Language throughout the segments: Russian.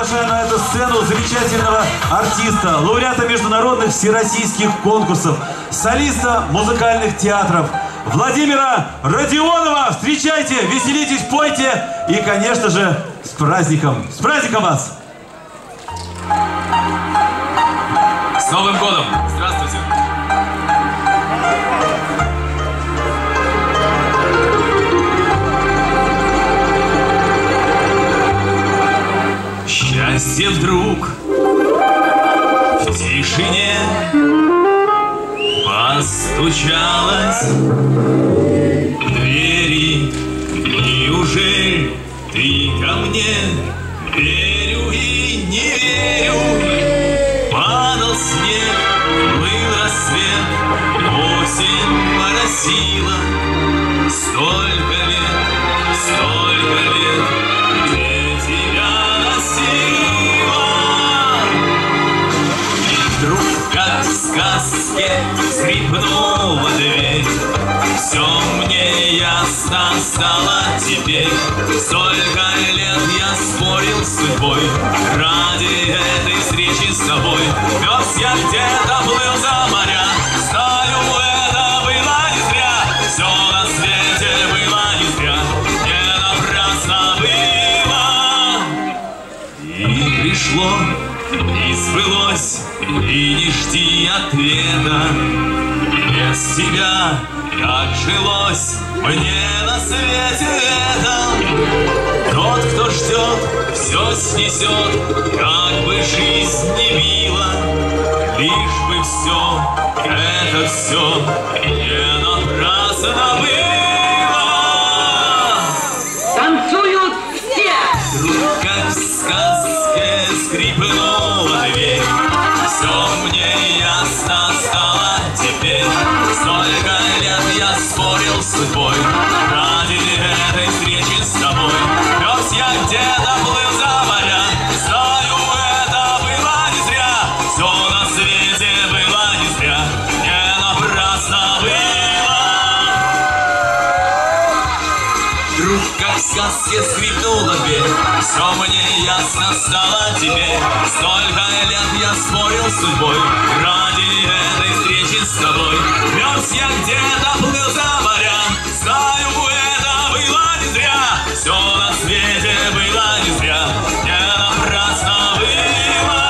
приглашаю на эту сцену замечательного артиста, лауреата международных всероссийских конкурсов, солиста музыкальных театров Владимира Родионова. Встречайте, веселитесь, пойте и, конечно же, с праздником! С праздником вас! С Новым годом! Здравствуйте! Счастье вдруг в тишине постучалось в двери. Неужели ты ко мне? Верю и не верю. Падал снег, был рассвет, осень моросила. Столько лет где тебя носила. И вдруг, как в сказке, скрипнула дверь. Все мне ясно стало теперь. Столько лет я спорил с судьбой ради этой встречи с тобой. Вез я где-то, плыл за моря. Знаю, это было не зря. Все на свете было не зря. Не напрасно было. И пришло, и сбылось, и не жди ответа. Без тебя как жилось мне на свете летом. Тот, кто ждет, все снесет, как бы жизнь не била, лишь бы все, это все не напрасно было. Танцуют все! Вдруг, как в сказке, скрипнула дверь. Все мне ясно стало теперь. Столько лет я спорил с судьбой ради этой встречи с тобой. Вез я где-то, плыл за моря. Знаю, это было не зря. Все на свете было не зря. Не напрасно было. Вдруг, как в сказке, скрипнула дверь. Все мне ясно стало теперь. Столько лет я спорил с судьбой ради этой встречи с тобой. Вез я где-то, плыл за моря. Знаю, это было не зря. Все на свете было не зря. Не напрасно было.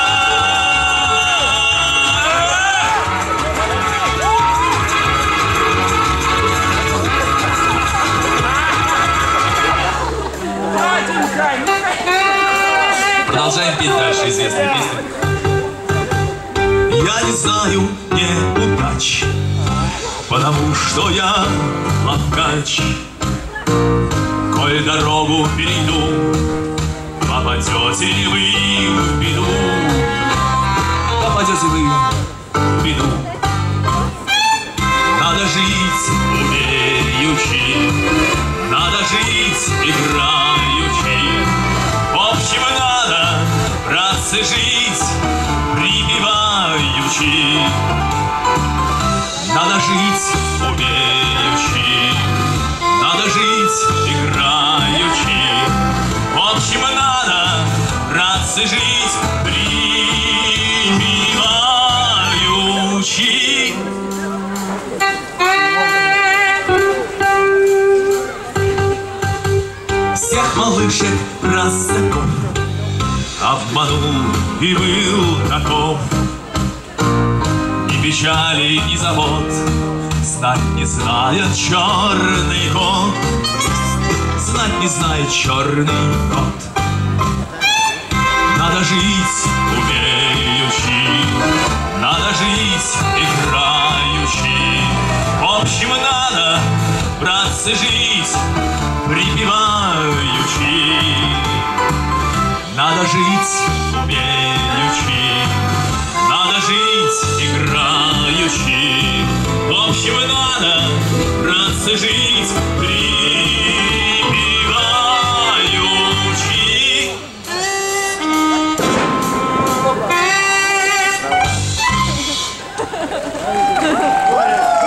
Продолжаем петь дальше известные песни. Я не знаю неудач, потому что я ловкач. Коль дорогу перейду, попадете вы в беду. Попадете вы в беду. Надо жить умеючи, надо жить играючи. В общем, надо, братцы, жить припеваючи. Надо жить умеючи, надо жить играючи. В общем, надо, братцы, жить припеваючи. Всех малышек простаков обманул и был таков. Печали и завод, знать не знает черный кот, знать не знает черный кот. Надо жить умеючи, надо жить играючи. В общем, надо, братцы, жить припеваючи. Надо жить умеючи, надо жить играючи. В общем, надо, братцы, жить припеваючи.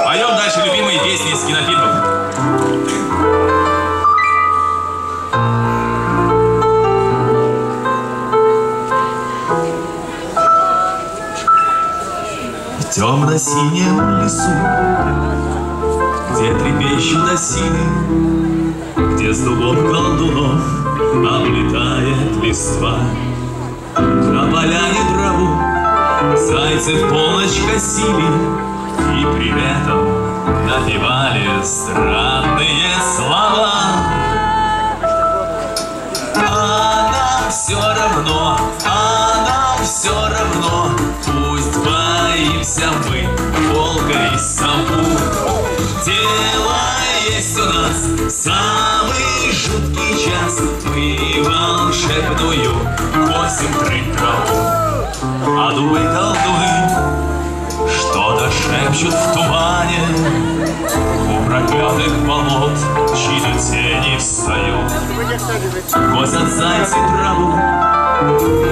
Поем дальше любимые песни из кинофильмов. в темно-синем лесу, где трепещут осины, где стугом колдунов облетает листва. На поляне траву зайцы в полночь косили и при этом напевали странные слова. А нам все равно, а нам все равно, пусть боимся мы волка и сову. Дело есть у нас, самый жуткий час, мы волшебную косим трынь траву. А думай, колдуны, что-то шепчут в тумане, у проклятых болот чьи-то тени встают. Косят зайцы траву,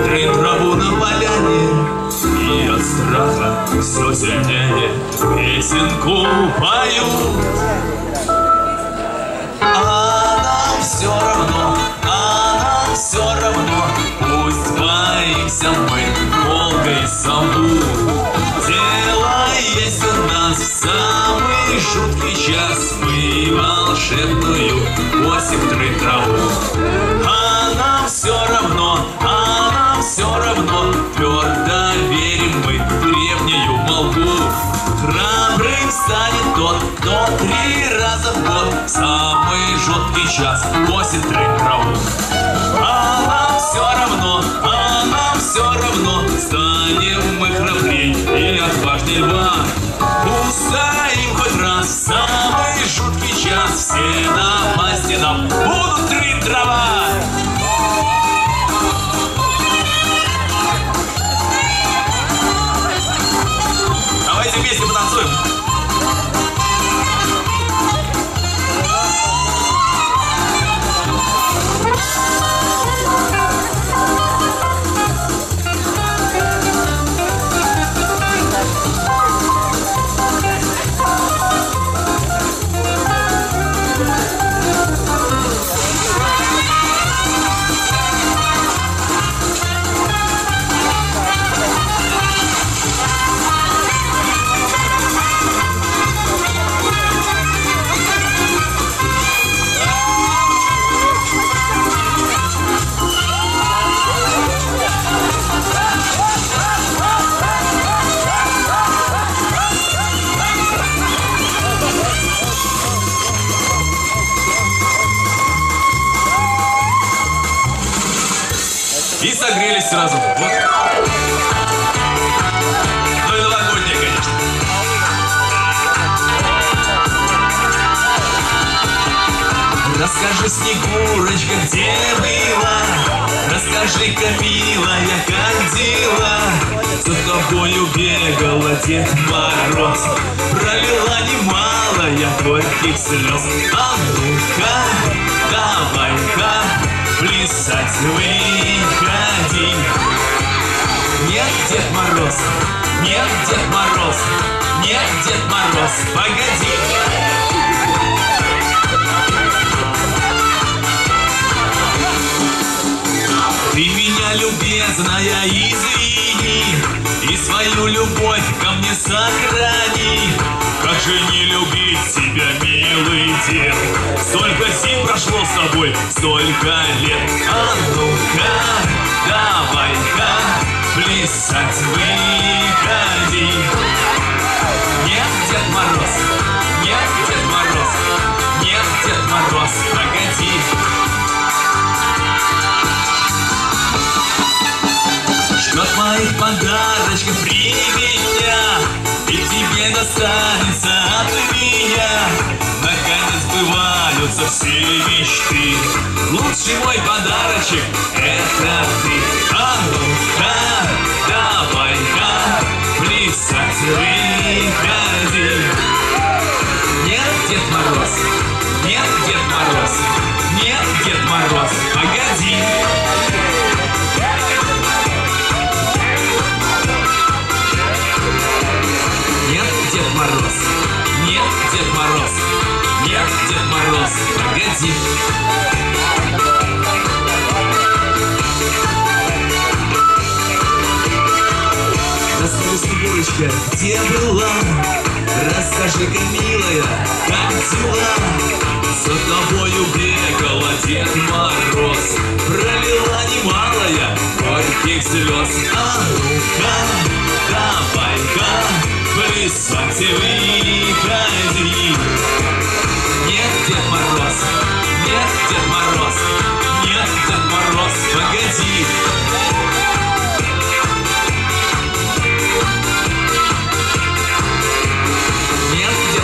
трынь траву на поляне, и от страха все сильнее песенку поют. А нам все равно, а нам все равно, пусть боимся мы волка и сову. Дело есть у нас, в самый жуткий час мы волшебную косим трынь траву. А нам все равно, а нам все равно, твердо верим мы в древнюю молву. Храбрым станет тот, кто три раза в год, самый жуткий час, косит трынь траву. А нам все равно, а нам все равно, станем мы храбрей и отважней льва. Устоим хоть раз, в самый жуткий час, все напасти нам будут трынь трава. Давайте вместе потанцуем. И согрелись сразу. Вот. Ну и новогоднее, конечно. Расскажи, Снегурочка, где была? Расскажи-ка, милая, как дела? За тобою бегала Дед Мороз, пролила немалая горьких слез. А ну-ка, давай-ка плясать выходи. Нет, Дед Мороз, нет, Дед Мороз, нет, Дед Мороз, погоди. Ты меня, любезная, извини, и свою любовь ко мне сохрани. Как же не любить тебя, милый дед? Столько зим прошло с тобой, столько лет. А ну-ка, давай-ка плясать выходи. Нет, Дед Мороз, нет, Дед Мороз, нет, Дед Мороз, погоди. Ждет моих подарочков, прими меня, и тебе достанется от меня. Наконец сбываются все мечты. Лучший мой подарочек — это ты. А ну-ка, давай-ка плясать выходи. Нет, Дед Мороз, нет, Дед Мороз, нет, Дед Мороз, погоди. Дед Мороз, нет, Дед Мороз, нет, Дед Мороз, погоди. Расскажи, Солнышко, где была? Расскажи-ка, милая, как дела? За тобою бегала Дед Мороз, пролила немалая горьких слез. А ну-ка, давай-ка, в лесок тебе выходи. Нет, Дед Мороз, нет, Дед Мороз, нет, Дед Мороз, погоди. Нет, Дед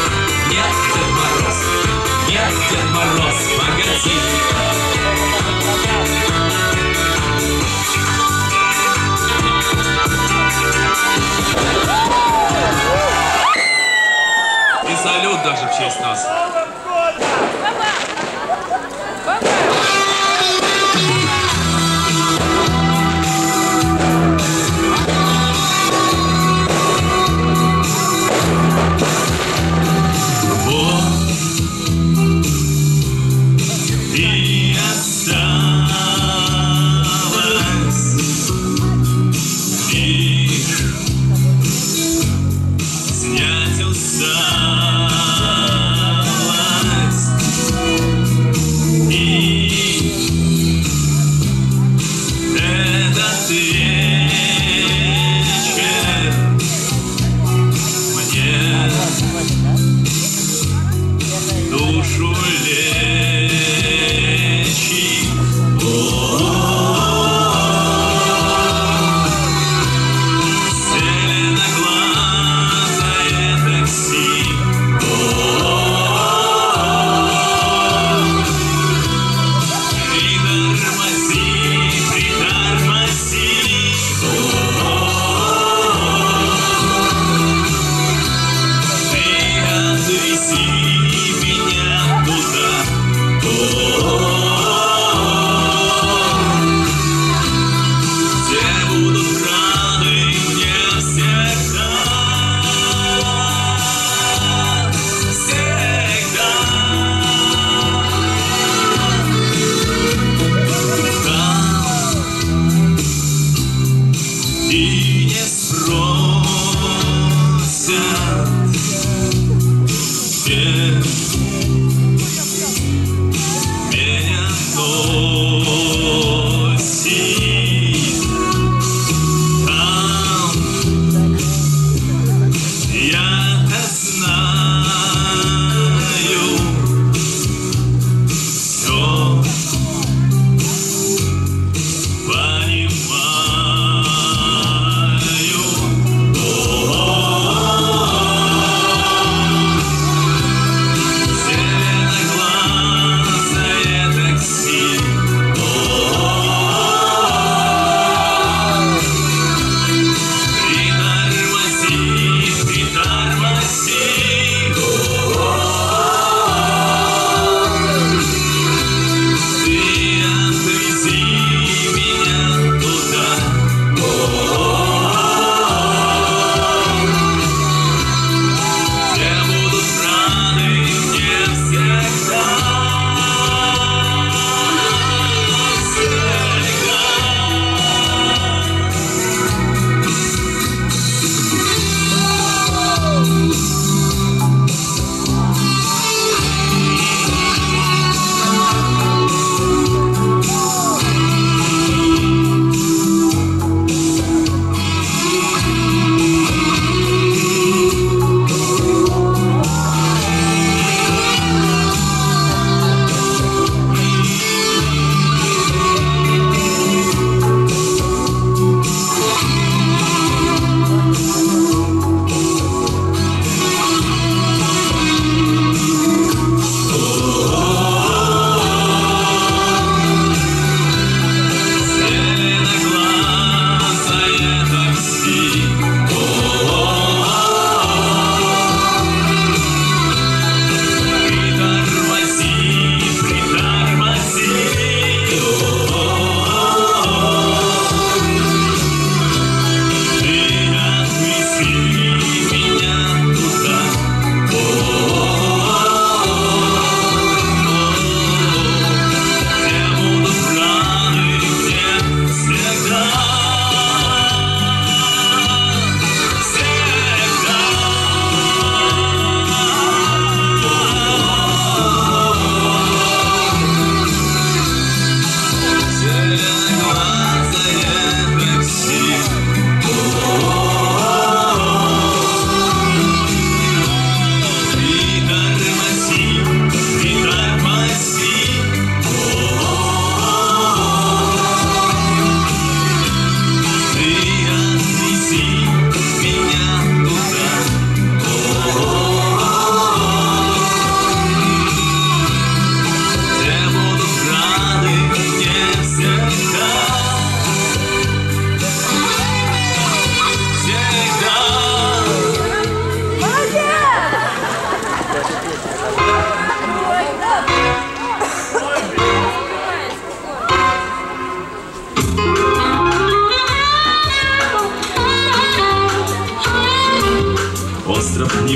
нет, Дед Мороз, погоди. И салют даже в честь нас.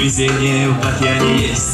везение в океане есть.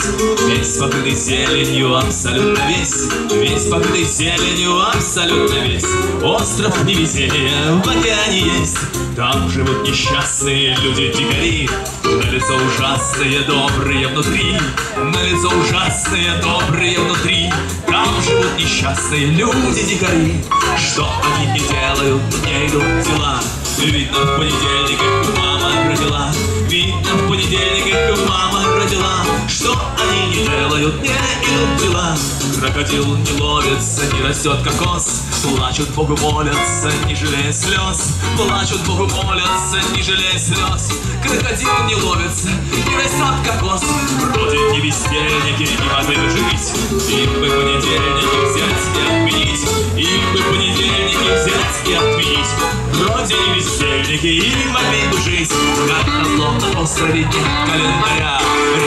Весь покрытый зеленью, абсолютно весь. Весь покрытый зеленью, абсолютно весь. Остров невезения в океане есть. Там живут несчастные люди-дикари. Налицо ужасные, добрые внутри. Налицо ужасные, добрые внутри. Там живут несчастные люди-дикари. Что они не делают, не идут дела. Видно, в понедельник их мама родила. Видно, в понедельник их мама родила. Что они не делают, не идут дела. Крокодил не ловится, не растет кокос. Плачут, Богу молятся, не жалея слез. Плачут, Богу молятся, не жалея слез. Крокодил не ловится, не растет кокос. Вроде не весельники, не могли бы жить. Им бы понедельники взять и отменить. Им бы понедельники взять и отменить. Вроде не весельники, и могли бы жить. Как назло, на острове нет календаря.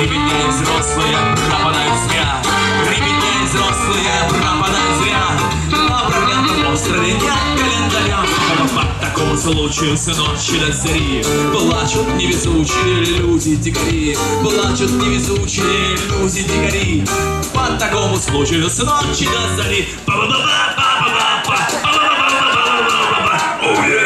Ребята и взрослые пропадают зря. Ребята и взрослые пропадают зря. На проклятом острове нет календаря. По такому случаю с ночи до зари плачут невезучие люди-дикари. Плачут невезучие люди-дикари. По такому случаю с ночи до зари. Да?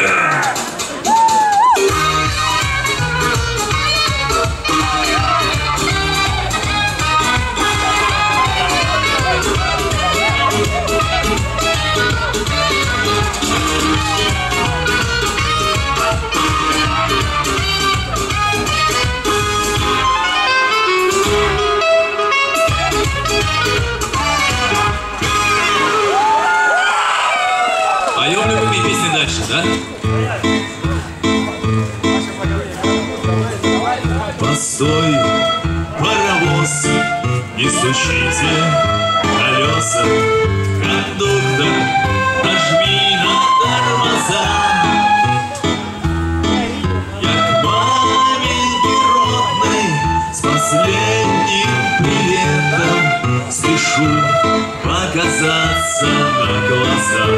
Постой, паровоз, не стучите колеса. Кондуктор, нажми на тормоза. Я к маменьке родной с последним приветом спешу показаться на глазах.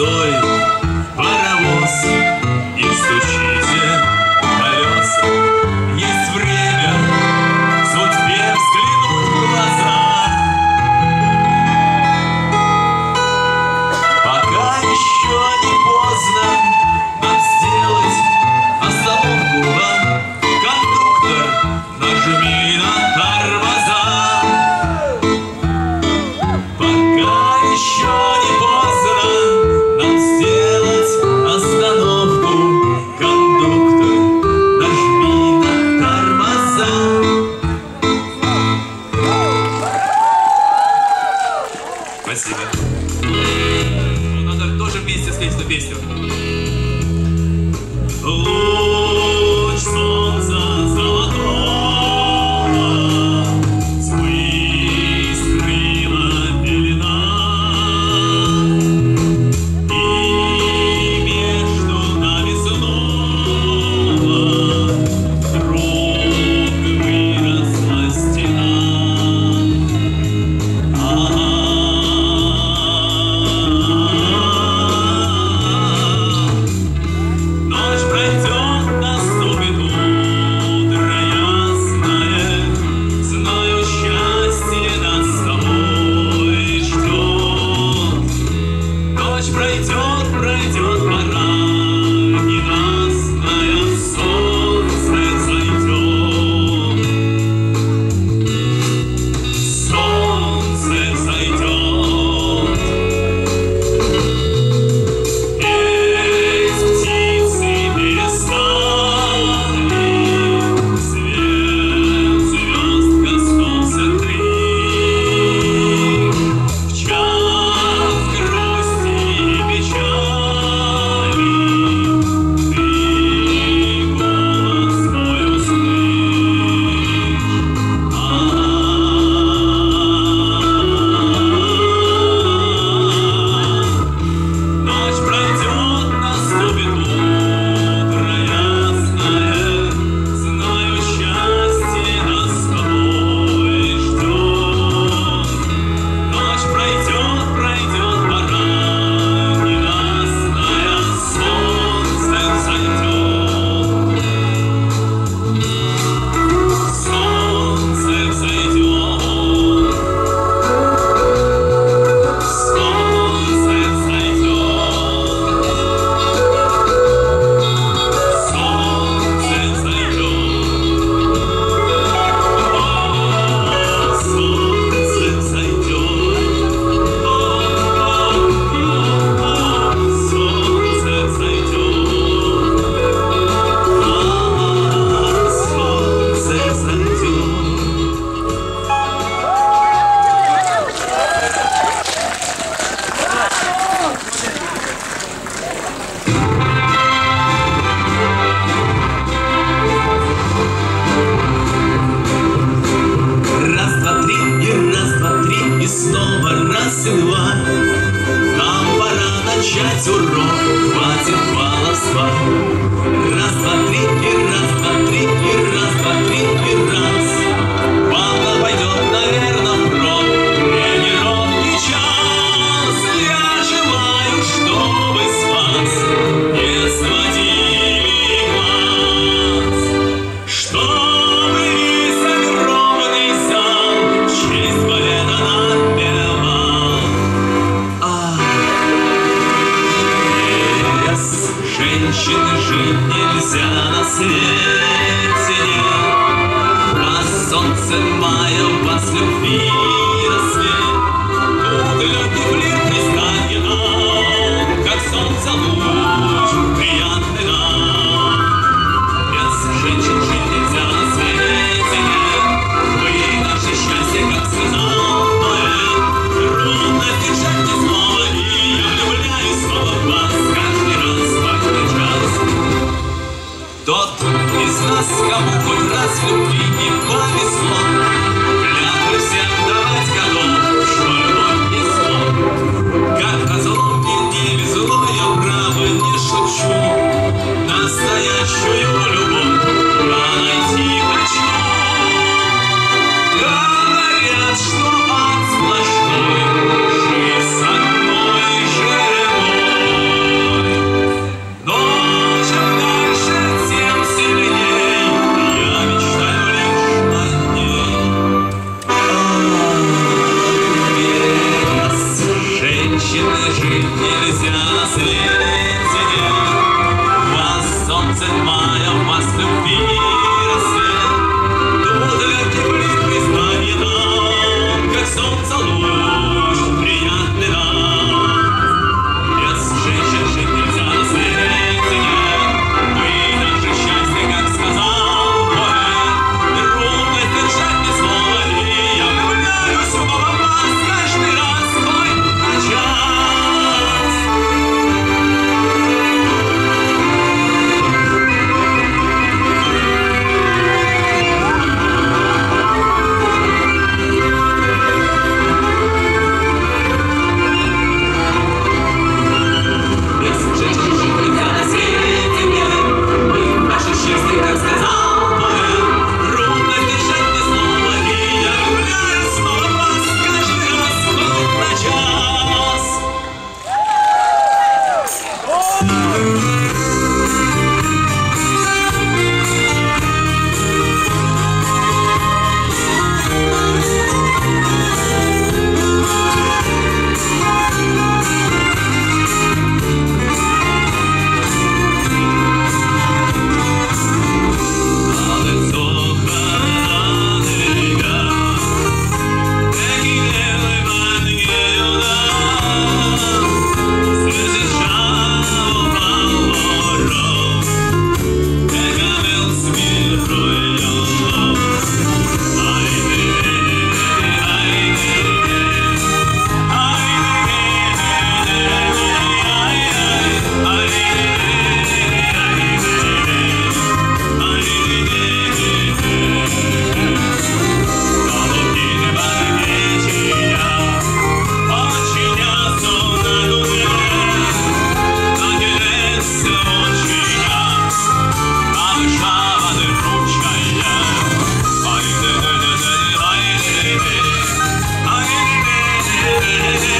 Don't снова раз и два. Нам пора начать урок, хватит баловства. Раз, два, три, и раз, два, три, и раз, два, три, и раз. Папа пойдет, наверное, в рот, тренировки час. Я желаю, чтобы с вас не сводили глаз. Что? Женщины жить нельзя на свете. Вас солнце мая, вас любви рассвет. Тут легких лет не станет нам, как солнце луч приятный нам. Без женщин жить нельзя на свете. Вы наше счастье, как цена. Трудно держать ни слова, и я влюбляюсь снова в вас каждый раз. Тот из нас, кому хоть раз в любви не повезло, клятвы всем давать голов, что любовь не зло. Как о злобе не везло, я право не шучу, настоящую любовь я найти хочу. Говорят, что ад сплошной, жизнь с одной жеребой. Но чем дальше, жить нельзя на свете. Вас солнце мая, вас любви рассвет. Тут легких лет признание нам, как солнце луч приятный нам. Без женщин жить нельзя на свете. Мы наше счастье, как сказал поэт. Трудно держать ни слова, и я влюбляюсь снова в вас каждый раз, мой начал. Yeah.